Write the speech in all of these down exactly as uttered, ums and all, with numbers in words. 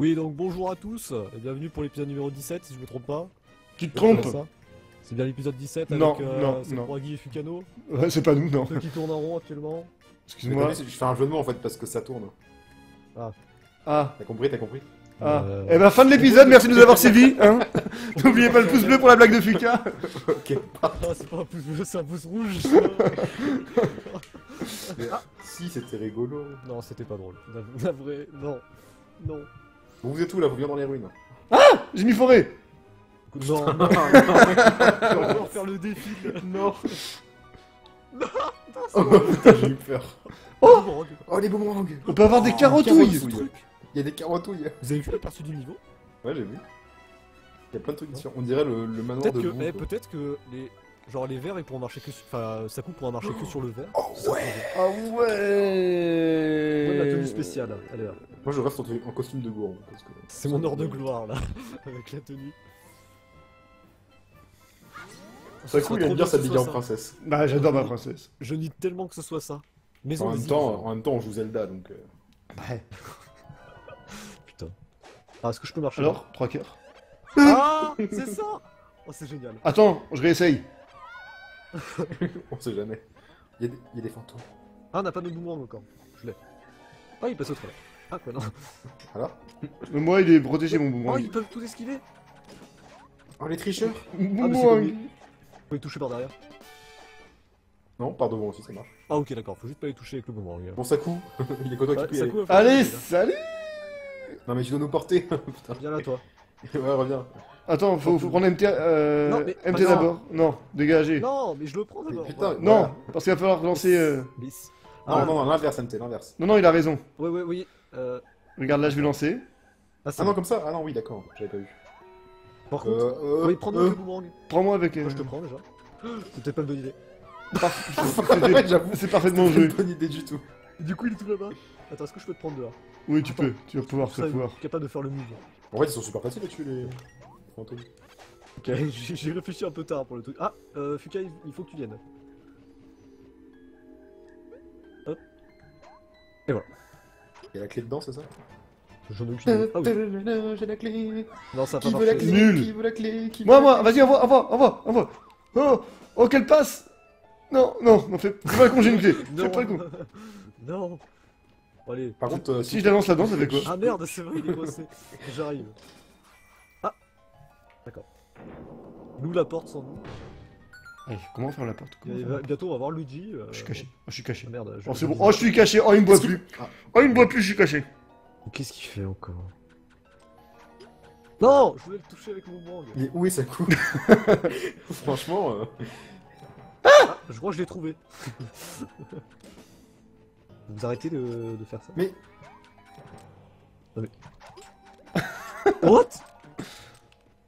Oui, donc bonjour à tous, et bienvenue pour l'épisode numéro dix-sept, si je me trompe pas. Tu te trompes? C'est bien l'épisode dix-sept avec non, euh, non, Sakuragi et Fukano. Ouais, c'est pas nous, non. Ceux qui tournent en rond actuellement. Excuse-moi, je fais un jeu de mots en fait, parce que ça tourne. Ah. Ah. T'as compris, t'as compris. Ah. Euh... Eh ben, fin de l'épisode, merci de nous avoir suivis, hein. N'oubliez pas le pouce bleu pour la blague de Fuka. Ok. Non, c'est pas un pouce bleu, c'est un pouce rouge. Ah. Si, c'était rigolo. Non, c'était pas drôle. La vraie, non. Non. Bon, vous êtes où là? Vous venez dans les ruines. Ah, j'ai mis forêt. Non, non, non, on va encore faire le défi. Non. Non, non, oh putain, j'ai eu peur. Oh, oh les boomerangs. On peut avoir des carotouilles. Il y a des carotouilles. Vous avez vu la partie du niveau? Ouais, j'ai vu. Il y a plein de trucs sur. On dirait le, le manoir peut de. Peut-être que, eh, peut-être que les, genre les verts, ils pourront marcher que, sur... enfin, Saku pourra marcher que sur le vert. Oh ouais. Ah ouais. Ouais, la tenue spéciale. Allez, là. Moi, je reste en, en costume de gourmand. C'est mon heure de gloire là, avec la tenue. Saku, il aime bien s'habiller en princesse. Bah, j'adore ma princesse. Je nie tellement que ce soit ça. Mais en même temps, en même temps, on joue Zelda, donc. Ouais. Putain. Ah, est-ce que je peux marcher? Alors, trois cœurs. Ah, c'est ça. Oh, c'est génial. Attends, je réessaye. On sait jamais. Il y, y a des fantômes. Ah, on n'a pas de boomerang encore. Je l'ai. Ah, il passe au travers. Ah, quoi, non. Alors mais moi, il est protégé, mon boomerang. Oh, ils peuvent tout esquiver. Oh, les tricheurs. Boomerang. Faut les toucher par derrière. Non, par devant aussi ça marche. Ah ok d'accord, faut juste pas les toucher avec le moment. Bon Saku, il est content qu'il puisse y aller. Allez, salut. Non mais tu dois nous porter. Putain. Viens là toi. Ouais, reviens. Attends, faut, faut prendre M T, euh, mais... M T d'abord. Non, dégagez. Non, mais je le prends d'abord. Putain, voilà. Non, parce qu'il va falloir lancer... Euh... Bis. Ah, non, non, non, l'inverse M T, l'inverse. Non, non, il a raison. Oui, oui, oui. Euh... Regarde là, je vais lancer. Ah, ah non, comme ça. Ah non, oui, d'accord, j'avais pas vu. Par contre, euh, euh, oui, prends-moi euh, le boomerang. Prends-moi avec... Euh... Moi, je te prends déjà. C'est peut-être pas une bonne idée. C'est parfaitement joué. C'est pas une bonne idée du tout. Et du coup, il est tout là-bas. Attends, est-ce que je peux te prendre dehors? Oui, tu Attends. peux. Tu vas pouvoir, tu vas pouvoir. Capable de faire le move. En vrai, ils sont super faciles à tuer les fantômes. Ok, j'ai réfléchi un peu tard pour le truc. Ah, euh, Fuka, il faut que tu viennes. Hop. Et voilà. Il y a la clé dedans, c'est ça? J'en ai aucune idée. Ah oui. J'ai la clé. Non, ça a pas marché. Nul. Qui veut la clé? Moi, moi, vas-y, envoie, envoie, envoie, envoie. Oh, oh, qu'elle passe. Non, non, non, fais pas le con, j'ai une clé. Fais pas le con. Non. Allez. Par contre, si je la lance là-dedans, ça fait quoi? Ah merde, c'est vrai, il est coincé. J'arrive. Ah. D'accord. Nous, la porte sans nous. Allez, comment faire la porte? Bientôt, on va voir Luigi. Je suis caché. Je suis caché. Merde. Oh, c'est bon. Oh, je suis caché. Oh, il me boit plus. Oh, il me boit plus, je suis caché. Qu'est-ce qu'il fait encore? Non, je voulais le toucher avec mon bang. Et où est Saku? Franchement... Euh... Ah, ah, je crois que je l'ai trouvé. Vous arrêtez de, de faire ça. Mais... Non, mais... What?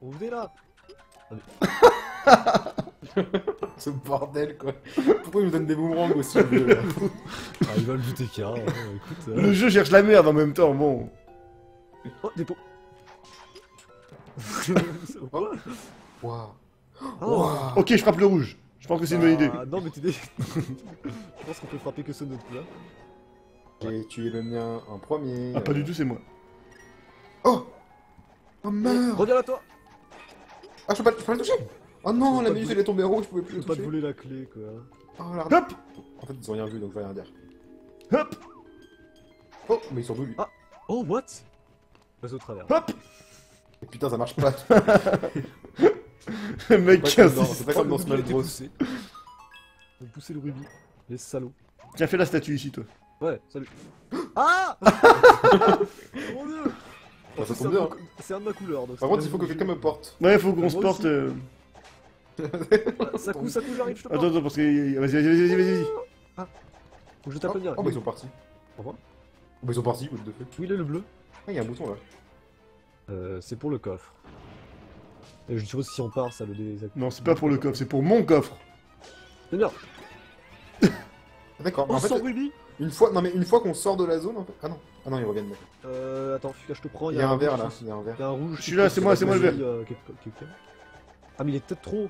On venait là. Ce bordel quoi. Pourquoi ils nous donnent des boomerangs aussi? Ah, ils veulent du T K, hein, écoute. Euh... Le jeu cherche la merde en même temps, bon. Oh, des pots. Waouh. Wow. Wow. Ok, je frappe le rouge. Je pense que c'est une bonne idée. Ah non, mais t'es des... Je pense qu'on peut frapper que ce notre là. Et tu es le mien en premier. Ah, pas du tout, c'est moi. Oh. Oh merde. Reviens là, toi. Ah, je peux pas, je peux pas le toucher. Oh non, la muse elle est tombée rouge, je pouvais plus. Je peux pas te voler la clé quoi. Oh la hop. En fait ils ont rien vu donc je vais rien dire. Hop. Oh mais ils sont d'où lui? Ah. Oh what? Passe au travers. Hop. Et putain ça marche pas. Le mec casse. C'est pas comme dans Smash Bros. On poussait le rubis. Les salauds. Tiens fais la statue ici toi. Ouais salut. Ah. Mon dieu. C'est un de ma couleur donc. Par contre il faut que quelqu'un me porte. Ouais faut qu'on se porte. Saku, Saku, j'arrive, je te porte. Attends, attends, parce que... Vas-y, vas-y, vas-y, vas-y. Ah. Faut que je tape le direct. Oh, bah ils sont partis. Au revoir. Oh, bah ils sont partis, what the fuck. Où il est le bleu? Ah, il y a un bouton là. Euh, c'est pour le coffre. Et je suppose que si on part, ça le désactive. Non, c'est pas pour le coffre, c'est pour mon coffre. C'est bien. D'accord, en fait... Une fois, non mais une fois qu'on sort de la zone, en fait... Ah non, ah non, ils reviennent. Euh, attends, je te prends, il y a un vert là. Il y a un vert. Il y a un rouge. Je suis là, c'est moi, c'est moi le vert. Ah, mais il est peut-être trop.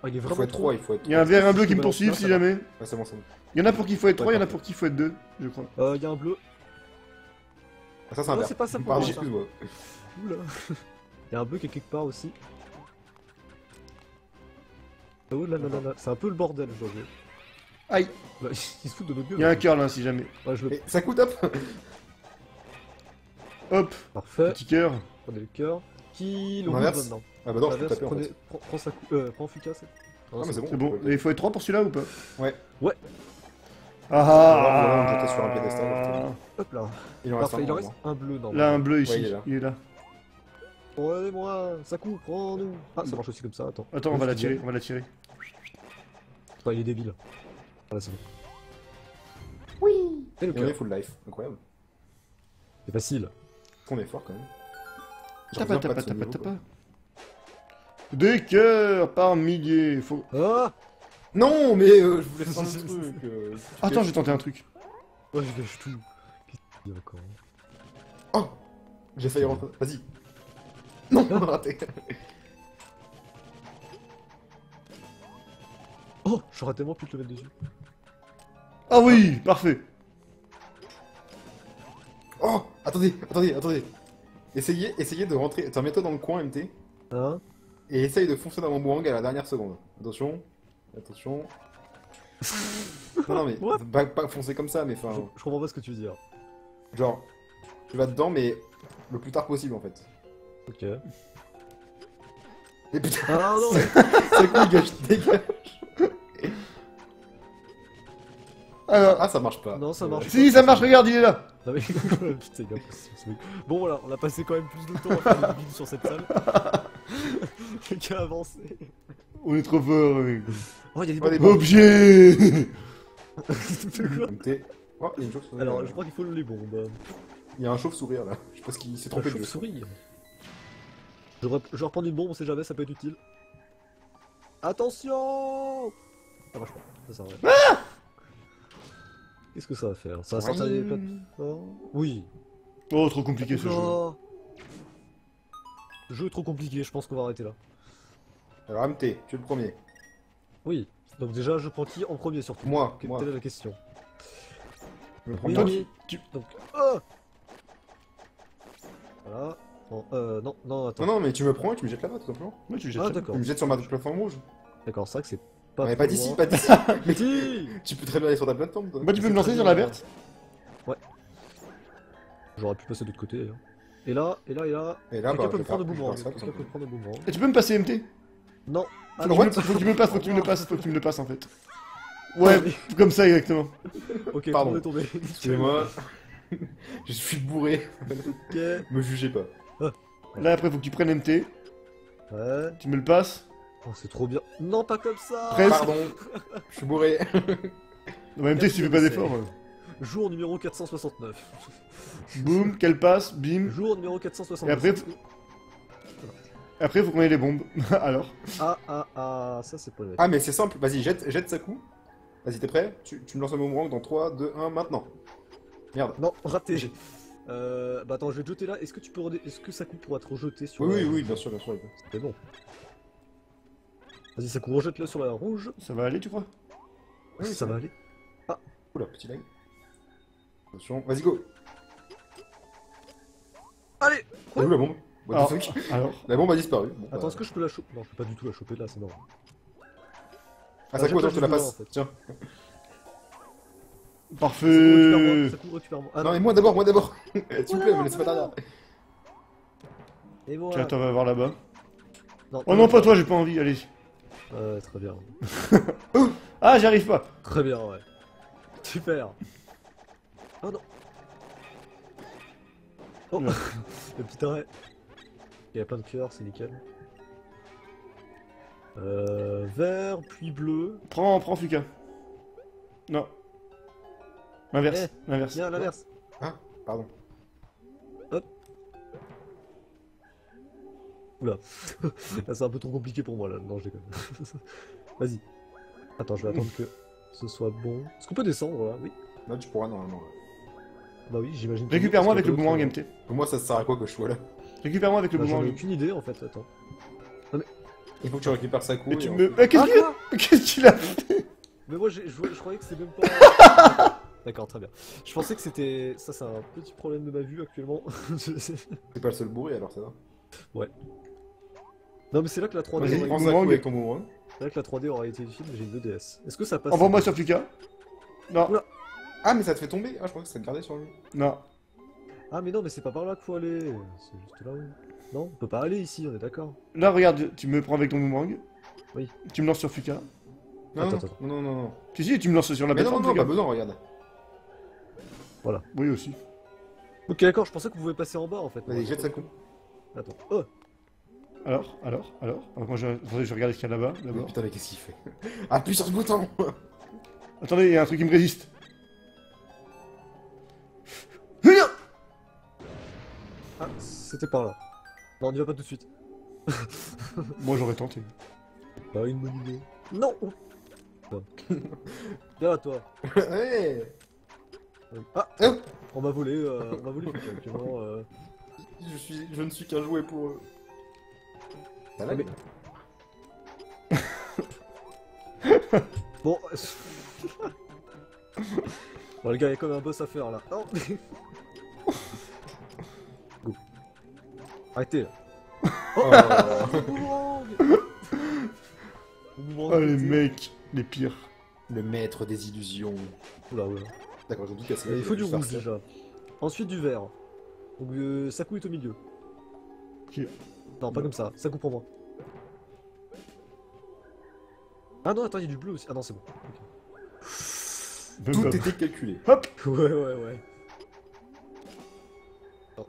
Ah, il est vraiment trop. Il y a un vert et un bleu qui me poursuivent si jamais. Ah, c'est bon, c'est bon. Il y en a pour qui il faut être trois, il y en a pour qui il faut être deux, je crois. Euh, il y a un bleu. Ah, ça, c'est un verre. Non, c'est pas ça pour moi. Excuse-moi. Oula. Il y a un bug quelque part aussi. Oh là là là là, c'est un peu le bordel aujourd'hui. Aïe. Bah, ils se foutent de notre gueule. Il y a un curl hein, si jamais. Ouais, je le... Ça coûte hop. Hop. Parfait. Petit cœur. Prenez le cœur. Qui l'oublie maintenant? Ah bah non, je peux taper en fait. Prends Saku. Euh, prends Fuka. Ah mais c'est bon. C'est bon. Il faut être trois pour celui-là ou pas? Ouais. Ouais. Ah ah. Sur un piédestal. Hop là. Il en reste un bleu. Là un bleu ici. Il est là. Prenez-moi, Saku, prends-nous. Ah, ça marche aussi comme ça, attends. Attends, on va la tirer, on va la tirer. Attends, il est débile. Voilà, c'est bon. Oui. Et le cœur. Full life, incroyable. C'est facile. Qu'on est fort quand même. Tapa, tapa, tapa, tapa. Des cœurs par milliers, faut... Ah non, mais euh, je voulais faire un truc. Euh, attends, j'ai tenté un truc. Ouais, je lâche tout. Qu'est-ce qu'il y a encore? Oh, j'ai failli rentrer. Vas-y. Non, on a raté. Oh, j'aurais tellement pu te le mettre dessus. Ah oui, ah. Parfait. Oh, attendez, attendez, attendez. Essayez, essayez de rentrer. Attends, mets-toi dans le coin, M T. Hein? Et essaye de foncer dans mon boomerang à la dernière seconde. Attention, attention. Non, non, mais pas, pas foncer comme ça, mais enfin. Je, je comprends pas ce que tu veux dire. Genre, tu vas dedans, mais le plus tard possible en fait. Ok. Mais putain, ah non, c'est quoi, dégage, dégage. Alors, ah, ça marche pas. Non, ça marche euh, pas. Si, ça marche, regarde, il est là. Non, mais putain, il est impossible. Bon, voilà, on a passé quand même plus de temps à faire des builds sur cette salle. Le gars a avancé. On est trop fort, mec. Oh, il y a des oh, bons objets. Oh, il y a une chauve-souris. Alors, là, je crois qu'il faut les bombes. Il y a un chauve-sourire là. Je pense qu'il s'est trompé de chauve-souris. Je vais reprendre une bombe, on sait jamais, ça peut être utile. Attention! Ça marche pas, ça sert à rien. Ah! Qu'est-ce que ça va faire? Ça va sortir des plateformes? Oui. Oh, trop compliqué ce jeu. Jeu trop compliqué, je pense qu'on va arrêter là. Alors, M T, tu es le premier. Oui, donc déjà, je prends qui en premier surtout? Moi, quelle moi. Est la question? Je prends oui, toi, oui. Tu... Donc, oh voilà. Bon, euh, non, non, attends. Non, non, mais tu me prends et tu me jettes là-bas, tout simplement. Oui, tu me jettes, ah, tu me jettes sur ma plateforme rouge. D'accord, c'est vrai que c'est pas. Mais pas d'ici, pas d'ici. Mais tu peux très bien aller sur ta plateforme, toi. Moi, tu peux me lancer sur la verte. Ouais. J'aurais pu passer de l'autre côté, d'ailleurs. Et là, et là, et là. Et là, quelqu'un peut me prendre le boomerang. Quelqu'un peut me prendre le boomerang. Et tu peux me passer, M T? Non. Faut que tu me passes, faut que tu me le passes, faut que tu me le passes, en fait. Ouais, comme ça, exactement. Ok, pardon. Excusez-moi. Je suis bourré. Ok. Me jugez pas. Là après faut que tu prennes M T. Ouais. Tu me le passes. Oh c'est trop bien. Non pas comme ça. Presque. Pardon. Je suis bourré. Non mais M T si tu fais pas d'effort. Jour numéro quatre cent soixante-neuf. Boum, qu'elle passe, bim. Jour numéro quatre cent soixante-neuf. Et après, et après faut qu'on ait les bombes. Alors. Ah ah ah, ça c'est pas vrai. Ah mais c'est simple, vas-y jette, jette Saku. Vas-y t'es prêt? Tu, tu me lances un boomerang dans trois, deux, un, maintenant. Merde. Non, raté. Euh, bah attends, je vais te jeter là. Est-ce que tu peux, est-ce que Saku pourra te rejeter sur? Oui, la... oui, oui, bien sûr, bien sûr. C'est bon. Vas-y, Saku, rejette-le sur la rouge. Ça va aller, tu crois? Oui, ça, ça va aller. Ah, oula, petit lag. Attention, vas-y go. Allez. T'as vu la bombe? Alors, alors, la bombe a disparu. Bon, attends, bah... est-ce que je peux la choper? Non, je peux pas du tout la choper là, c'est normal. Ah, Saku, attends, je te la passe. En fait. Tiens. Parfait. Ah non mais moi d'abord, moi d'abord. S'il vous plaît, me laisse pas derrière. Tiens, attends, on va voir là-bas. Oh non, pas toi, j'ai pas envie, allez. Euh, très bien. Ah, j'y arrive pas. Très bien, ouais. Super. Oh non. Oh, le petit arrêt. Il y a plein de cœurs, c'est nickel. Euh, vert, puis bleu. Prends, prends Fuka. Non. L'inverse, hey, l'inverse. Viens, l'inverse. Ah, pardon. Hop. Oula. Là, c'est un peu trop compliqué pour moi, là. Non, je déconne. Vas-y. Attends, je vais attendre que ce soit bon. Est-ce qu'on peut descendre, là? Oui. Là, tu pourras, normalement. Bah oui, j'imagine. Récupère-moi avec le boomerang, M T. Pour moi, ça sert à quoi que je sois là? Récupère-moi avec le boomerang. J'en ai aucune idée, en fait. Attends. Non, mais... Il faut que tu récupères Saku. Me... Qu'est-ce qu'il a fait? Mais moi, je croyais que c'est même pas... D'accord, très bien. Je pensais que c'était... Ça, c'est un petit problème de ma vue actuellement. C'est pas le seul bourré, alors ça va. Ouais. Non, mais c'est là que la trois D... Prends ça avec ton bourreau. C'est là que la trois D aurait été utile, mais j'ai une deux D S. Est-ce que ça passe... Envoie-moi sur Fika. Non. Oula. Ah, mais ça te fait tomber. Ah, je crois que ça te gardait sur lui. Non. Ah, mais non, mais c'est pas par là qu'il faut aller. C'est juste là où... Non, on peut pas aller ici, on est d'accord. Là, regarde, tu me prends avec ton boomerang. Oui. Tu me lances sur Fuka. Non, attends, attends. non, non, non. Si, si, tu me lances sur la plateforme. Non, non, non, pas besoin, regarde. Voilà. Oui, aussi. Ok, d'accord, je pensais que vous pouvez passer en bas en fait. Vas-y, jette Saku. Attends. Oh. Alors, alors, alors. Alors moi, je, je regarde ce qu'il y a là-bas. Là oh, putain, mais qu'est-ce qu'il fait? Appuie sur ce bouton. Attendez, il y a un truc qui me résiste. Ah, c'était par là. Non, on y va pas tout de suite. Moi j'aurais tenté. Pas une bonne idée. Non. Viens à toi. Hey. Ah, oh. On m'a volé, euh, on m'a volé actuellement. Euh... Je, suis, je ne suis qu'un jouet pour eux. T'as la gueule. Bon. Bon, les gars, il y a quand même un boss à faire là. Non. Arrêtez là. Oh, oh. Oh les mecs, les pires. Le maître des illusions. Oula ouais. D'accord, j'ai tout cassé. Il faut du rouge déjà. Ensuite du vert. Donc euh, Saku est au milieu. Okay. Non pas ouais. Comme ça, Saku pour moi. Ah non attends, il y a du bleu aussi. Ah non c'est bon. Okay. Tout était calculé. Hop. Ouais ouais ouais.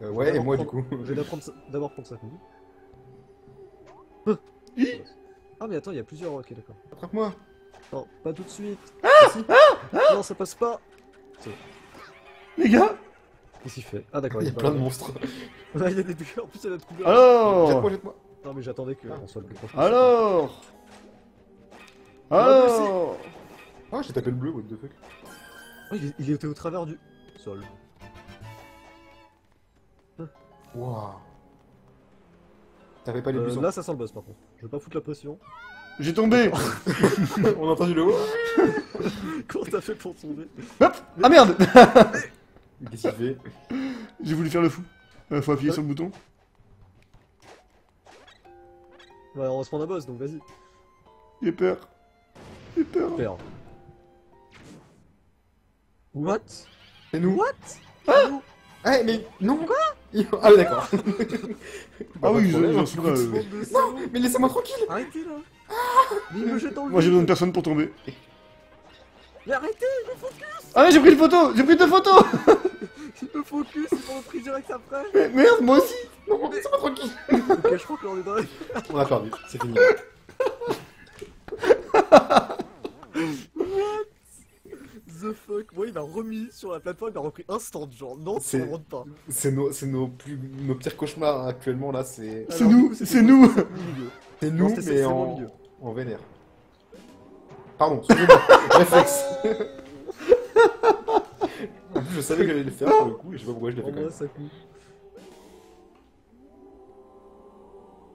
Euh, ouais, et moi prendre... du coup. Je vais d'abord prendre ça. Ah, mais attends, il y a plusieurs. Ok, d'accord. Attrape-moi. Non, pas tout de suite. Ah, ah, ah. Non, ça passe pas. Les gars. Qu'est-ce qu'il fait? Ah, d'accord, il y a plein de monstres. Il y a des bugs, en plus, elle a trouvé. Alors jette-moi, jette-moi. Non, mais j'attendais qu'on ah. soit le plus proche. Alors Alors Ah, j'ai tapé le bleu, what the fuck. Oh, il, est... il était au travers du sol. Waouh. T'avais pas les euh, buissons. Là ça sent le boss par contre. Je veux pas foutre la pression. J'ai tombé. On a entendu le haut. Comment t'as fait pour tomber? Hop. Ah merde. Qu'est-ce qu'il fait? J'ai voulu faire le fou. Euh, faut appuyer ouais. sur le bouton. Ouais on va se prendre un boss donc vas-y. J'ai peur. J'ai peur. peur. What? Et nous? What? Ah ouais, mais non quoi? Ah oui d'accord. Ah oui, j'en suis là. Non, mais laissez-moi tranquille. Arrêtez là. Mais il me jette dans le... Moi j'ai besoin de personne pour tomber. Mais arrêtez, je focus. Ah ouais, j'ai pris une photo, j'ai pris deux photos. Il me focus, ils m'ont pris direct après. Mais merde, moi aussi. Non, laissez-moi tranquille. Ok, je crois que là on est dans la... On a perdu, c'est fini. The fuck, moi il m'a remis sur la plateforme, il m'a repris instant, genre non, ça rentre pas. C'est nos, nos, plus... nos pires cauchemars actuellement là, c'est. C'est nous, c'est nous. C'est nous, mais en... en vénère. Pardon, excusez-moi, réflexe. En plus, je savais que j'allais le faire pour le coup et je sais pas pourquoi je l'ai fait. Moi, ça coûte.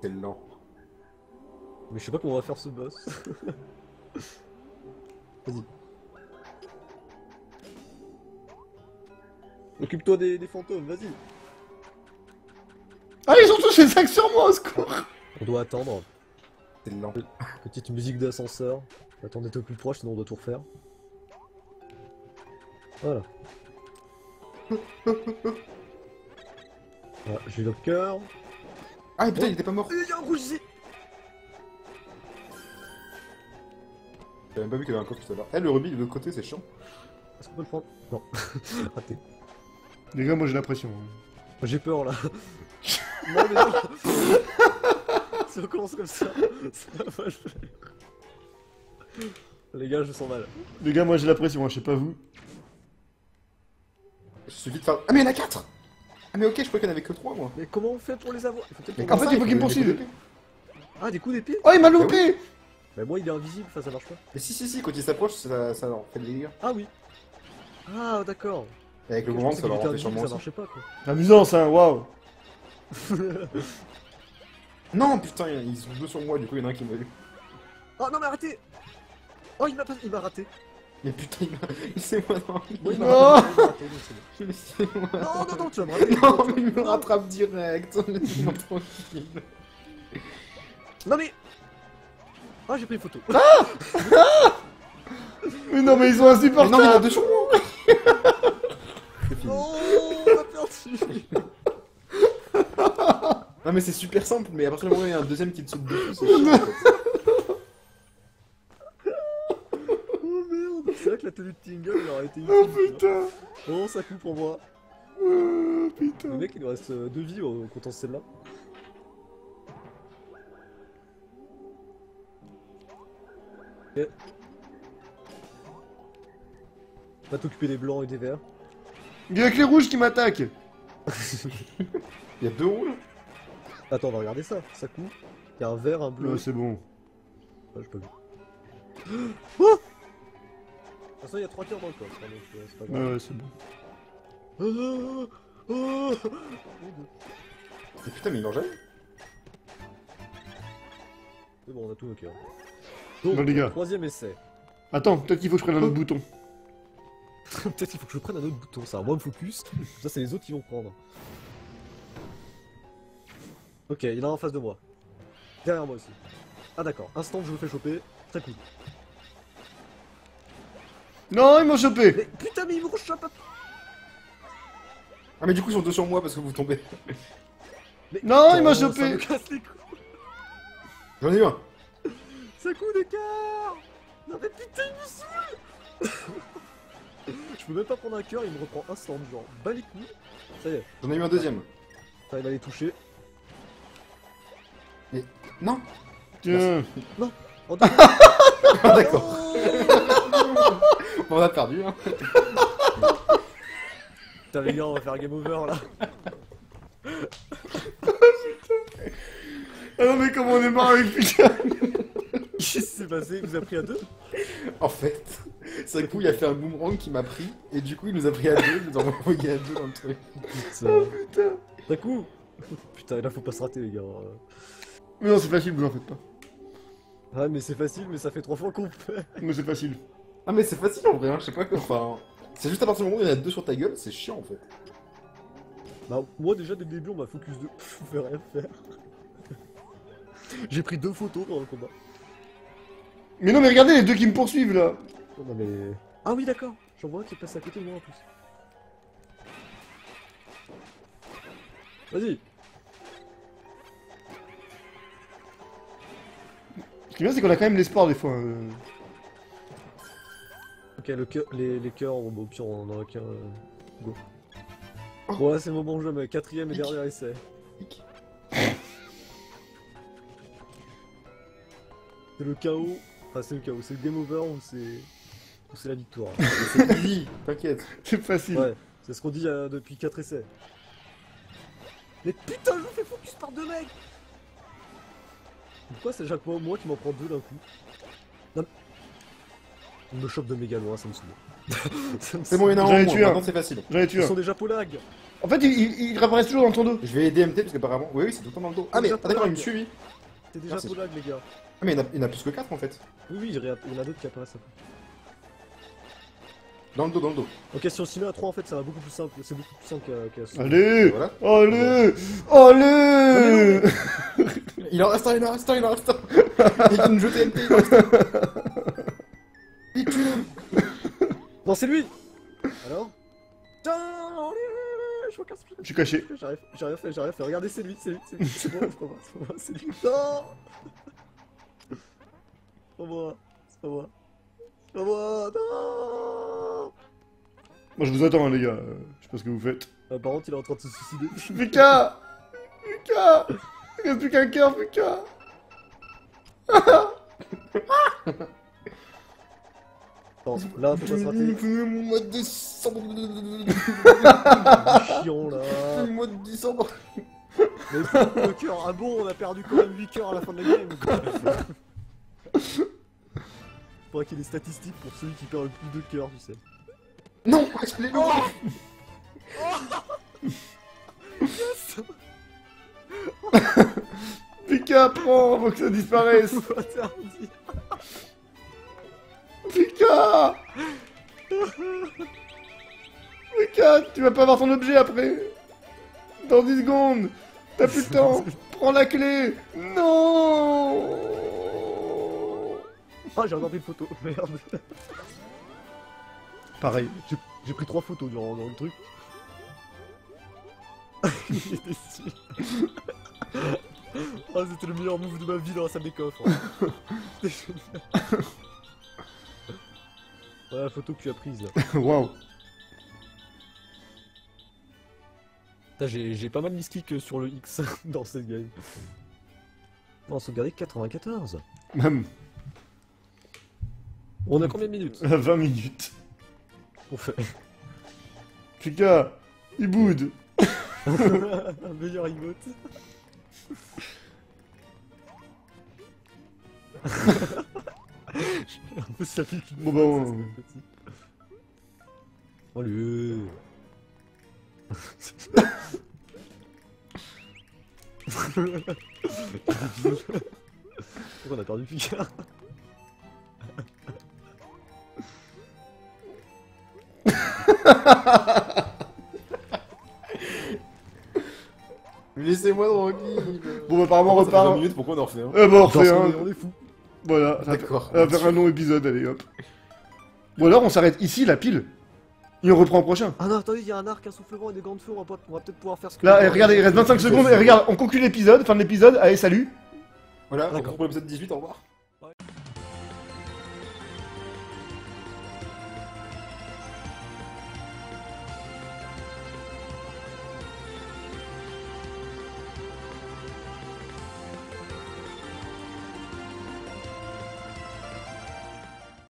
C'est lent. Mais je sais pas comment on va faire ce boss. Vas-y. Occupe-toi des, des fantômes, vas-y. Allez, surtout chez Zach sur moi, au secours. On doit attendre. C'est lent. Petite musique d'ascenseur. Attends d'être au plus proche, sinon on doit tout refaire. Voilà. Voilà, j'ai le cœur. Ah putain, oh. Il était pas mort. Il y a un rouge ici. J'avais même pas vu qu'il y avait un coffre tout à l'heure. Eh, le rubis de l'autre côté, c'est chiant. Est-ce qu'on peut le prendre? Non. Raté. Les gars, moi j'ai la pression. J'ai peur là. Non mais non. Si on commence comme ça, ça va le... Les gars, je sens mal. Les gars, moi j'ai la pression, hein, je sais pas vous. Je suis vite faire... Ah mais il y en a quatre. Ah mais ok, je crois qu'il y en avait que trois moi. Mais comment on fait pour les avoir? En fait, il faut qu'ils me poursuivent. Ah, des coups d'épée? Oh, il m'a loupé. Bah moi il est invisible, ça, ça marche pas. Mais si si si, quand il s'approche, ça, ça leur fait des dégâts. Ah oui. Ah d'accord. Et avec le moment, ça va rentrer sur moi. Ça marchait pas quoi. Amusant ça, waouh. Non putain, ils sont deux sur moi, du coup il y en a un qui m'a eu. Oh non mais arrêtez. Oh il m'a pas... il m'a raté. Mais putain, il c'est moi dans le... Non, non, non, tu vas me rattraper. Non, mais il me rattrape direct. Laisse-moi tranquille. Non mais... Ah, j'ai pris une photo. Ah, mais non, mais ils sont insupportables. Non, mais il a deux chevaux. Oh, on a perdu. Non mais c'est super simple, mais après le moment il y a un deuxième qui te saute dessus, c'est chiant. Oh merde, c'est vrai que la tenue de Tingle il aurait été utile. Oh putain. Bon, ça coupe pour moi. Oh putain. Le mec il nous reste deux vies en comptant celle-là. Ok. Va t'occuper des blancs et des verts. Il y a que les rouges qui m'attaquent. Il y a deux rouges. Attends, on va regarder ça, ça coule. Il y a un vert, un bleu. Ouais, c'est bon. Ah, j'ai pas vu. Oh, de toute façon, il y a trois tirs dans le corps, c'est pas grave. Ouais, c'est bon. Oh, oh, oh. Et putain, mais il mangeait. C'est bon, on a tout au cœur. Donc, non, les gars. Troisième essai. Attends, peut-être qu'il faut que je prenne un autre bouton. Peut-être qu'il faut que je prenne un autre bouton, ça. Moi, me focus. Ça, c'est les autres qui vont prendre. Ok, il y en a un en face de moi. Derrière moi aussi. Ah d'accord, instant que je me fais choper, très cool. Non, ils m'ont chopé. Mais putain, mais ils m'ont chopé. Ah mais du coup ils sont deux sur moi parce que vous tombez. Mais, non, putain, ils m'ont chopé. Ça me casse les couilles. J'en ai eu un. Ça coûte d'écart. Non mais putain, ils me saoulent. Je peux même pas prendre un cœur, il me reprend instant, genre, bas les couilles. Ça y est. J'en ai eu un deuxième. Ça, il va les toucher. Mais... Non. Tiens. Non. Oh, d'accord. On a perdu, hein. Putain, les gars, on va faire game over, là. Ah non, mais comment on est marre avec Fukano. Qu'est-ce qui s'est passé? Il vous a pris à deux? En fait, Saku, il a fait un boomerang qui m'a pris, et du coup, il nous a pris à deux, il nous a envoyé à deux dans le truc. Putain. Oh putain. Saku. Putain, là, faut pas se rater, les gars. Mais non, c'est facile, vous en faites pas. Ah, mais c'est facile, mais ça fait trois fois qu'on fait. Mais c'est facile. Ah, mais c'est facile en vrai, hein, je sais pas quoi. Enfin, c'est juste à partir du moment où il y en a deux sur ta gueule, c'est chiant en fait. Bah, moi déjà, dès le début, on m'a focus de. Je pouvais rien faire. J'ai pris deux photos pendant le combat. Mais non, mais regardez les deux qui me poursuivent là. Non, non, mais... Ah, oui, d'accord. J'en vois un qui passe à côté de moi en plus. Vas-y. Ce qui est bien, c'est qu'on a quand même l'espoir des fois. Euh... Ok, le coeur, les, les cœurs, bon, au pire, on en aura qu'un. Euh... Go. Bon, oh. Ouais, c'est mon bon jeu, mais quatrième et dernier essai. C'est le chaos. Enfin, c'est le chaos. C'est le game over ou c'est la victoire. C'est easy, t'inquiète. C'est facile. Ouais, c'est ce qu'on dit euh, depuis quatre essais. Mais putain, je me fais focus par deux mecs. Pourquoi c'est Jacques moi, moi qui m'en prends deux d'un coup? Non. On me chope de méga loin, ça me saoule. C'est bon, il y en a un moins, c'est facile. Ils sont des Japolags. En fait, ils il, il réapparaissent toujours dans ton dos. Je vais aider M T parce qu'apparemment... Oui, oui, c'est tout le temps dans le dos. Ah mais, ah, d'accord, il me suit, lui. C'est des Japolags, les gars. Ah mais il y en a, il y en a plus que quatre, en fait. Oui, oui, il y en a d'autres qui apparaissent après. Dans le dos, dans le dos. Ok, si on s'y met à trois en fait, ça va beaucoup plus simple. C'est beaucoup plus simple qu'à... Qu allez voilà. Allez voilà. Allez non, non. Il en reste un, il en reste un, il en reste un. Il vient de jeter M P, il en reste un. Il tue. Non, c'est lui. Alors je vois quinze minutes. Je suis caché. J'ai rien fait, j'ai rien fait. Regardez, c'est lui, c'est lui, c'est lui. C'est moi, c'est pas moi, c'est moi, c'est lui. Non. C'est pas moi, c'est pas moi. C'est pas moi, non. Moi je vous attends hein, les gars, euh, je sais pas ce que vous faites. Ah, par contre il est en train de se suicider. Fuka. Fuka. Il reste plus qu'un cœur, Fuka. Attends, là faut pas se rater. Fais-moi de décembre. Chiant là. Fais-moi de décembre. Mais le cœur, ah bon, on a perdu quand même huit cœurs à la fin de la game. Faudrait qu'il y ait des statistiques pour celui qui perd le plus de cœurs, tu sais. Non, explique-le. Oh oh yes. Pika, prends, faut que ça disparaisse. Mika, Mika, tu vas pas avoir ton objet après. Dans dix secondes. T'as plus de temps. Prends la clé. Non. Ah, j'ai encore pris une photo. Merde. Pareil. J'ai pris trois photos durant, durant le truc. Il est déçu. Oh, c'était le meilleur move de ma vie dans la salle des coffres. Voilà la photo que tu as prise là. Waouh. J'ai pas mal mis kick sur le X dans cette game. On se regardait quatre-vingt-quatorze. Même. On a combien de minutes? Vingt minutes. On fait. Putain, il boude. Un meilleur emote. Un peu sapide. Bon bah on... Oh lui. Pourquoi on a perdu Picard? Laissez-moi tranquille. Bon bah apparemment on repart. vingt minutes, pourquoi on en refait un? Eh bah on refait un. On est fou. Voilà, d'accord. On va faire un long épisode, allez hop. Ou alors on s'arrête ici la pile. Et on reprend au prochain. Ah non, attendez, il y a un arc, un souffleurant et des grandes feux, on va, va peut-être pouvoir faire ce que... Là, et regardez, il reste vingt-cinq secondes, et regarde, on conclut l'épisode, fin de l'épisode, allez, salut. Voilà, on reprend l'épisode dix-huit, au revoir.